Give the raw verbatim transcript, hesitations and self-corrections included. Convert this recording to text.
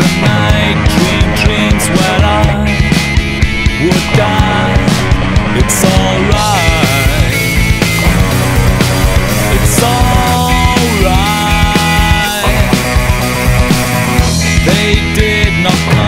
of my dream dreams where I would die. It's alright. It's alright. They did not know.